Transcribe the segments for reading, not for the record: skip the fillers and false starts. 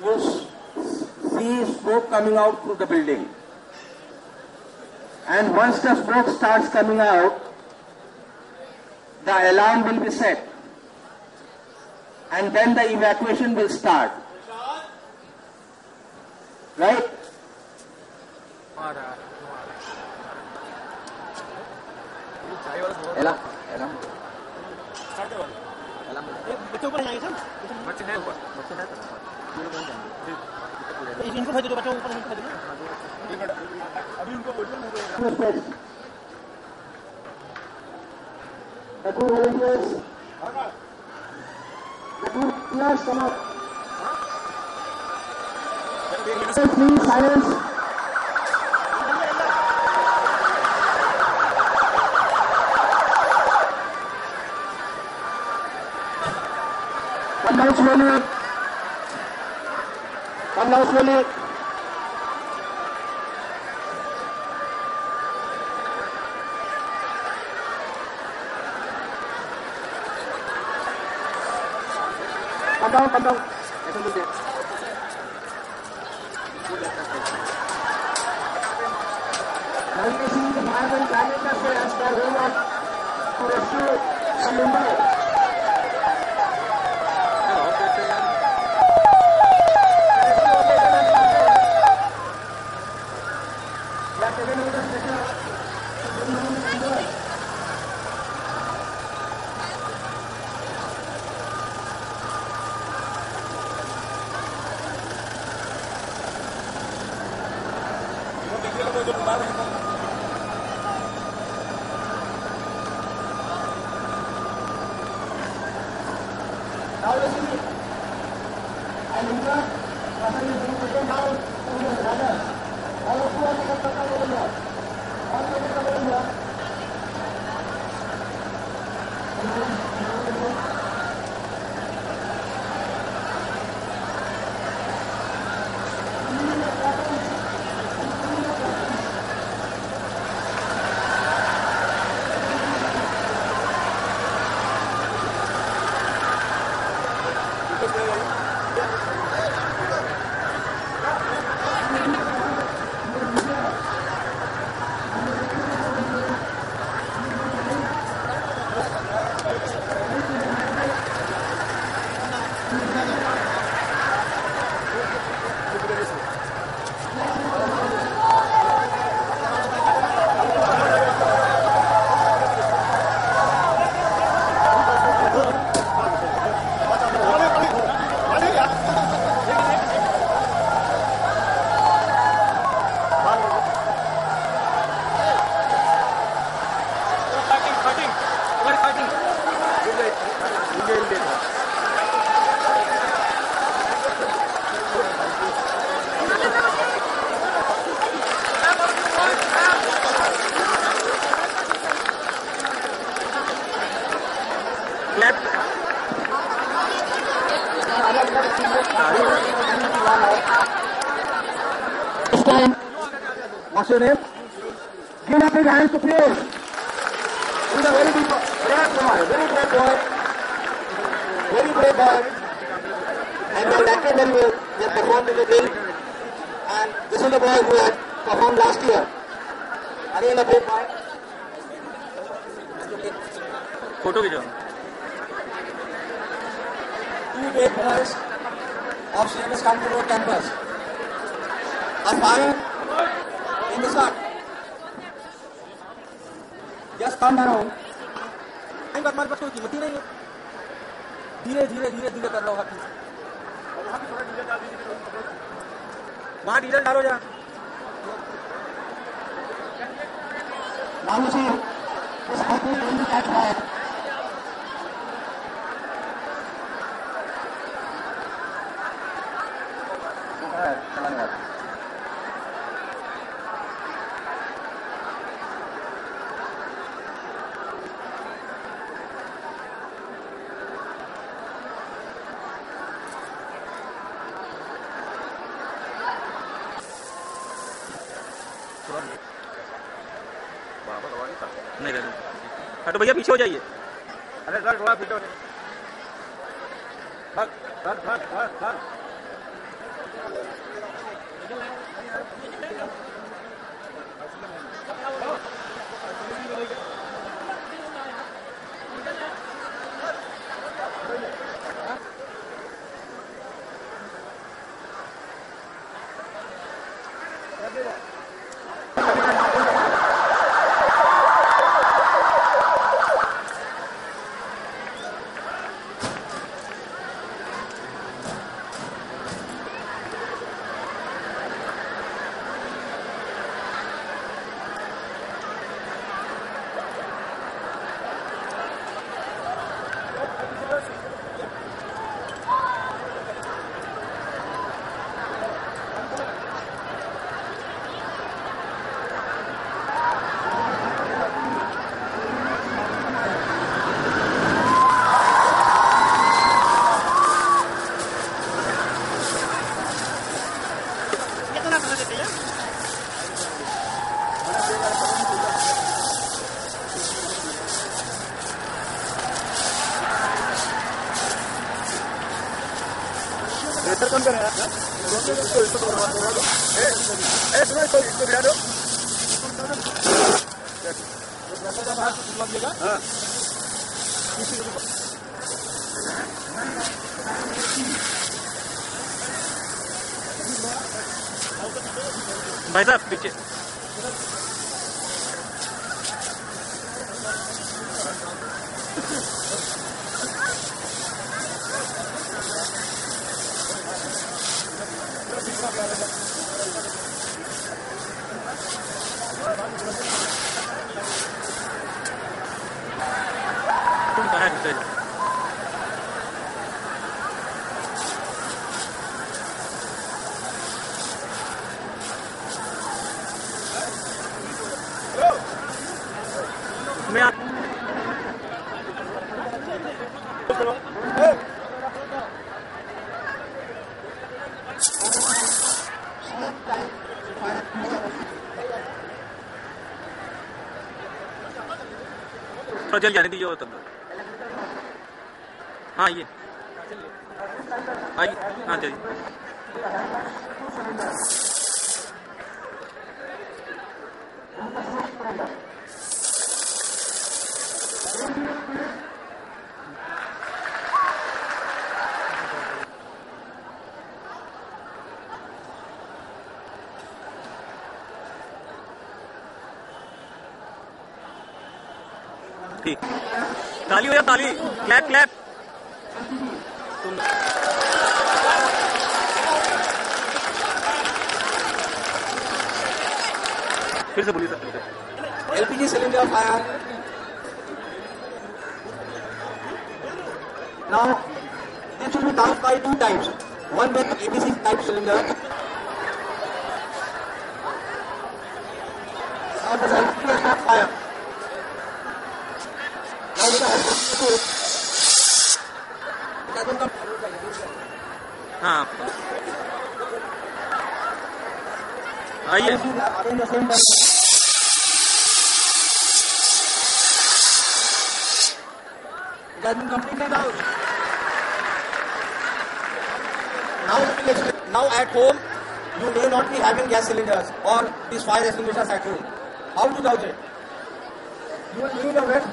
this sea smoke coming out through the building. And once the smoke starts coming out, the alarm will be set. And then the evacuation will start. Right? The two volunteers, come up. Please, silence. Come down slowly. Come down slowly. Come down. What's your name? Give up your hands to play. He's a very good boy, very brave boy, very brave boy. And they acted very well. They performed in the game. And this is the boy who had performed last year. Are you in a brave boy? Photo video. Two brave boys of CMS Kanpur Road campus are fired in the shot. Just come down. I'm not much of a भैया पीछे हो जाइए। अरे sir थोड़ा पीछे हो जाइए। भाग भाग भाग भाग। भाई साहब पीछे जल जाने दीजिए तब हाँ ये आइए हाँ चलिए ताली हो या ताली क्लैप क्लैप फिर से बोलिए sir LPG cylinder fire now this should be down by 2 times one with ABC type cylinder and the cylinder start fire हाँ आइए Now at home you may not be having gas cylinders or these fire extinguishers at home. How to doubt it? You will need a wet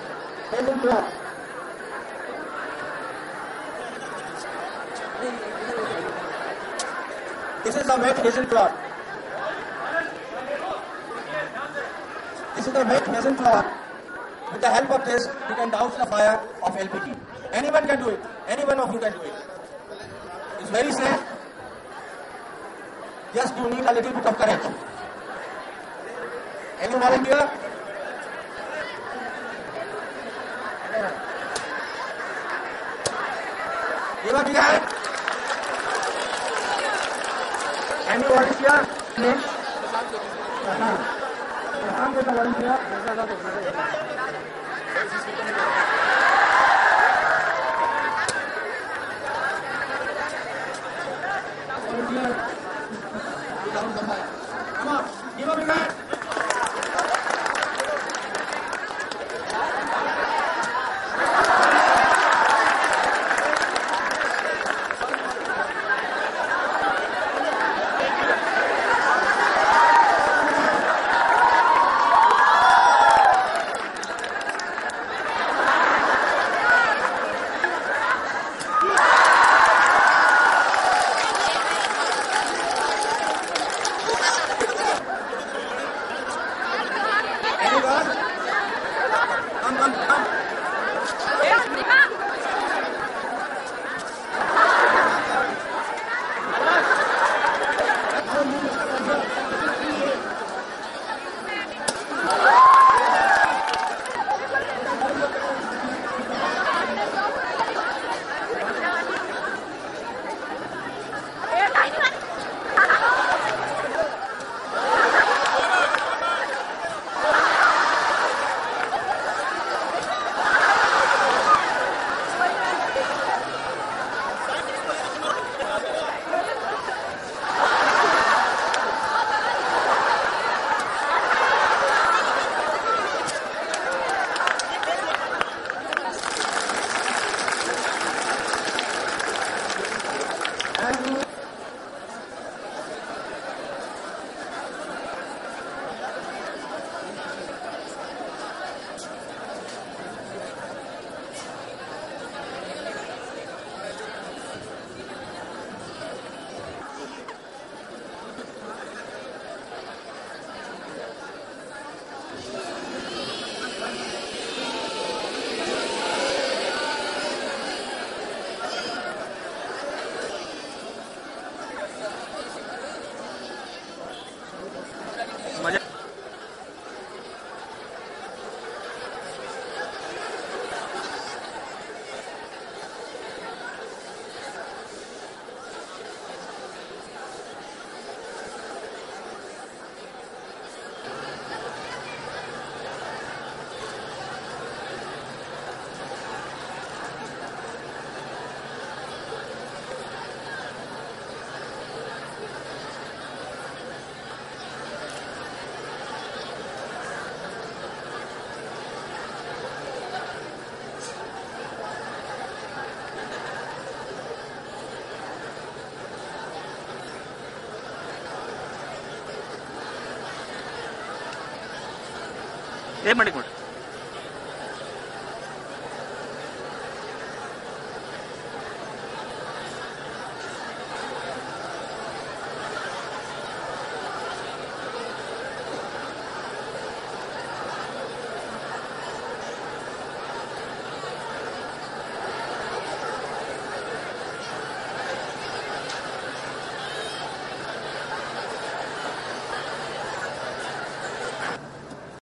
paper cloth. This is a wet hazel cloth. This is a wet hazel cloth. With the help of this, you can douse the fire of LPG. Anyone can do it. Any one of you can do it. It's very safe. Just you need a little bit of courage. Any volunteer? Give a big hand. Any volunteer? Please. Prashant is a volunteer. Come on, give a big hand.